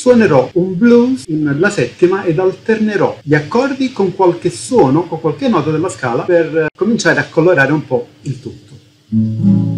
suonerò un blues nella settima ed alternerò gli accordi con qualche suono, con qualche nota della scala per cominciare a colorare un po' il tutto.